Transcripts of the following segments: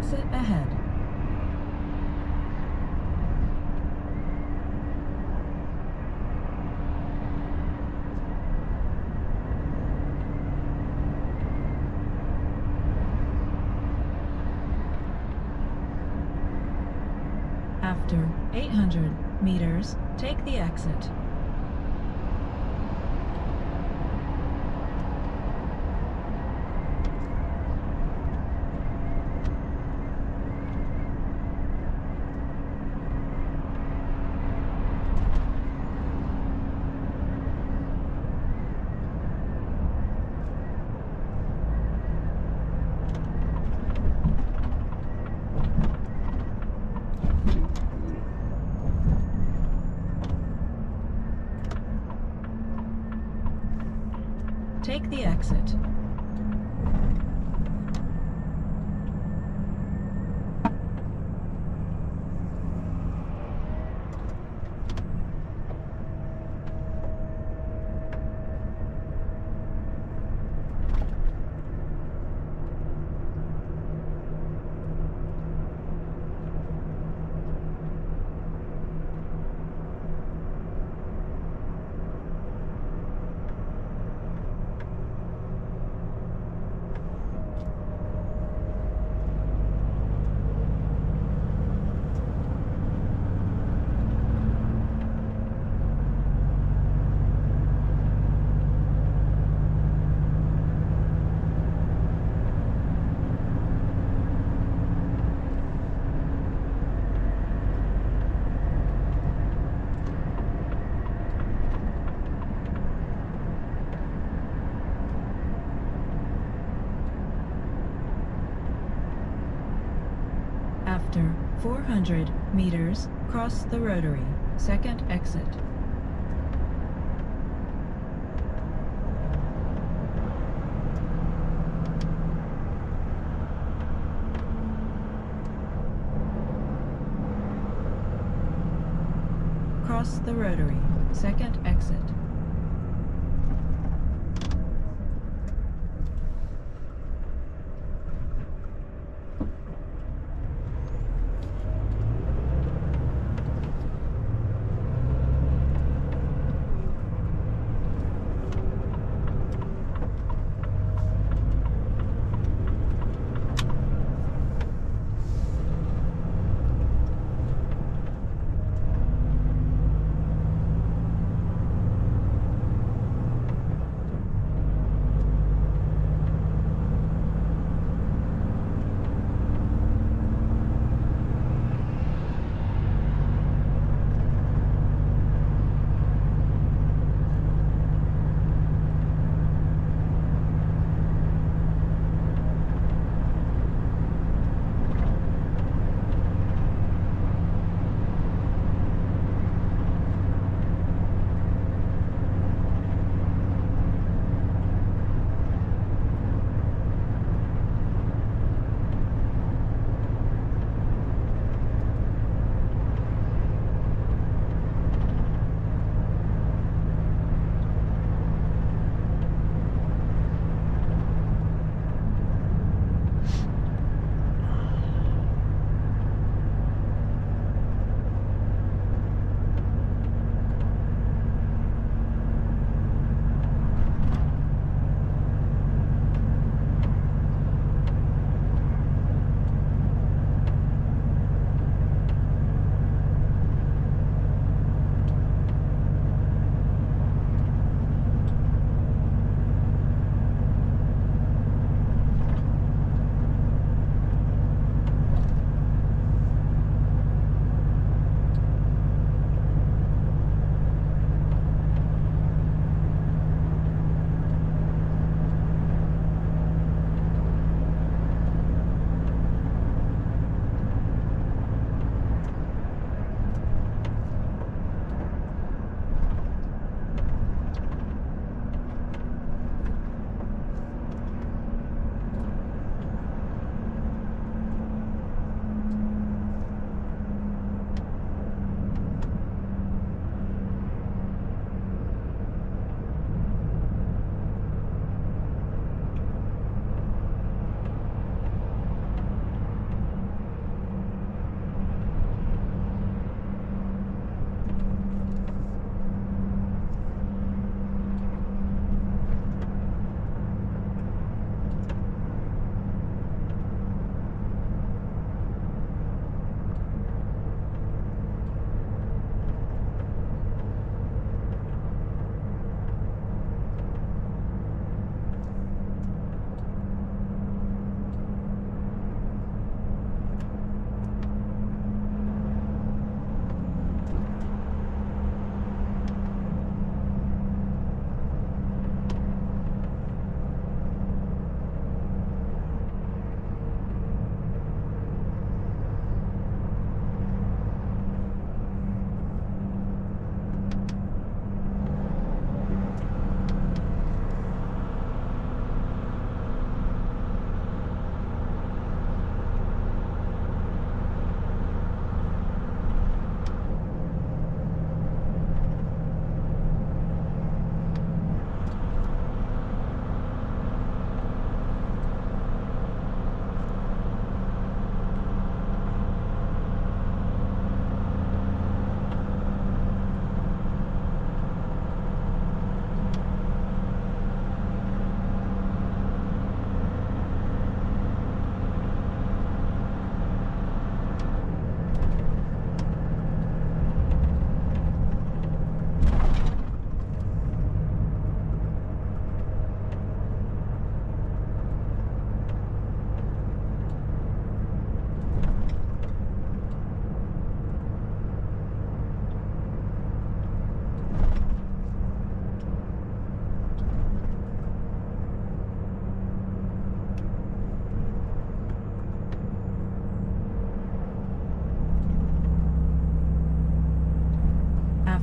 Exit ahead. After 800 meters, take the exit. Take the exit. After 400 meters, cross the rotary, second exit. Cross the rotary, second exit.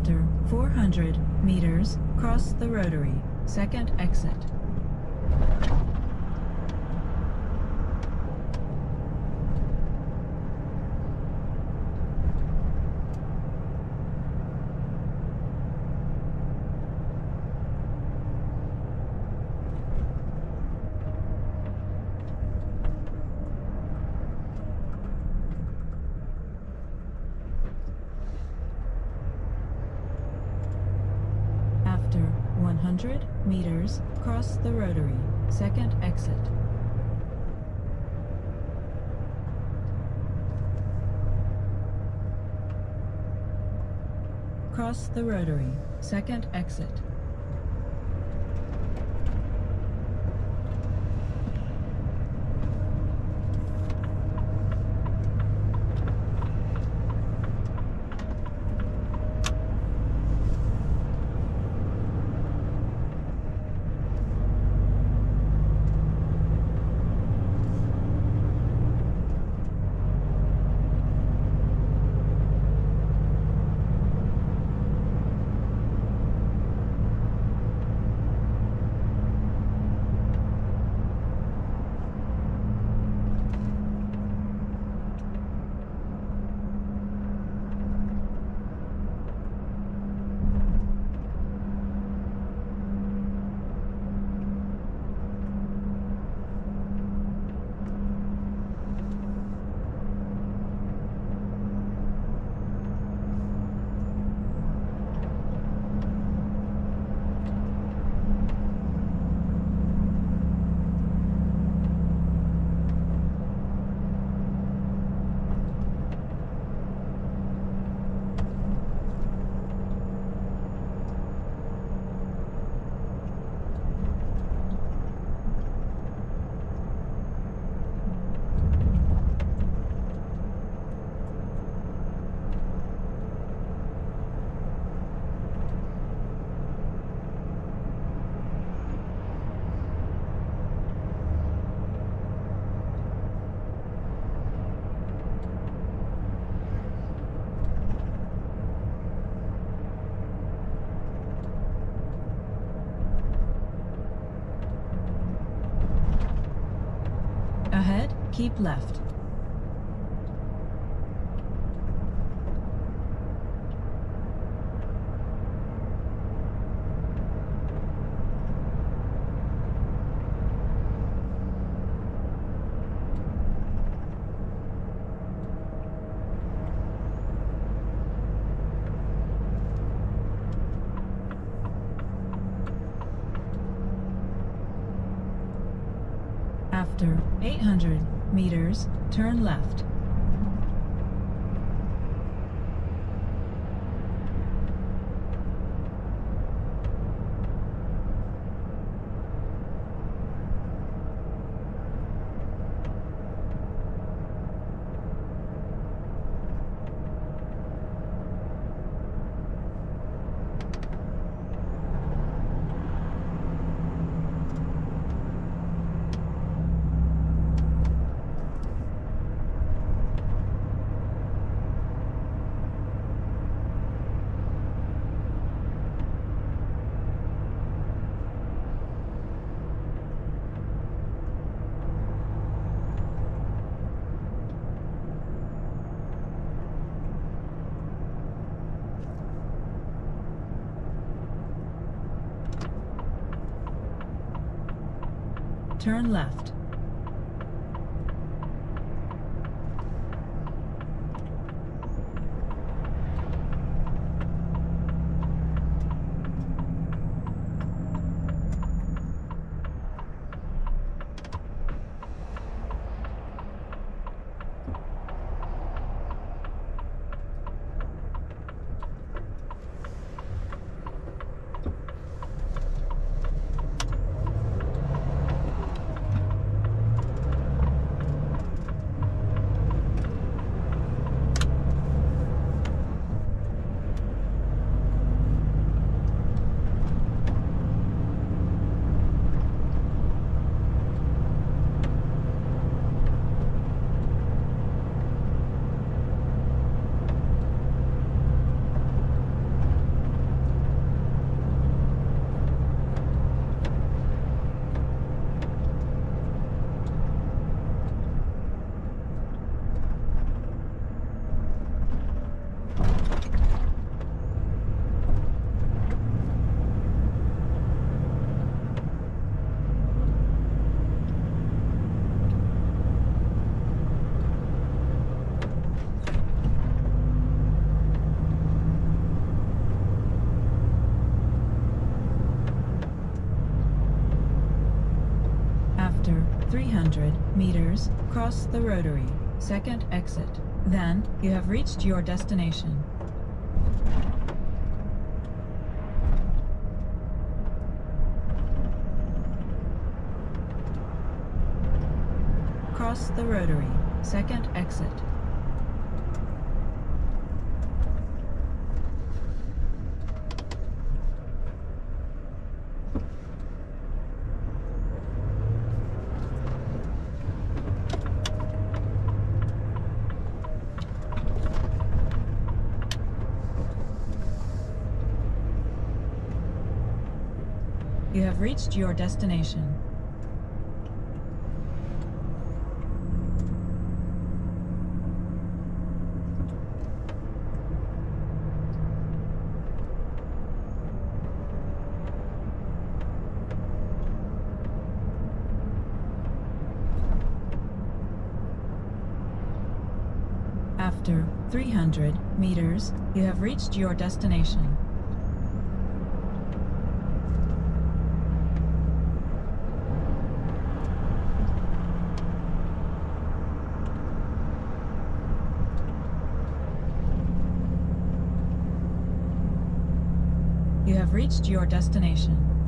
After 400 meters, cross the rotary, second exit. After 100 meters, cross the rotary, second exit. Cross the rotary, second exit. Ahead, keep left. After 800 meters, turn left. Turn left. meters, cross the rotary, second exit. Then, you have reached your destination. Cross the rotary, second exit. You have reached your destination. After 300 meters, you have reached your destination. You have reached your destination.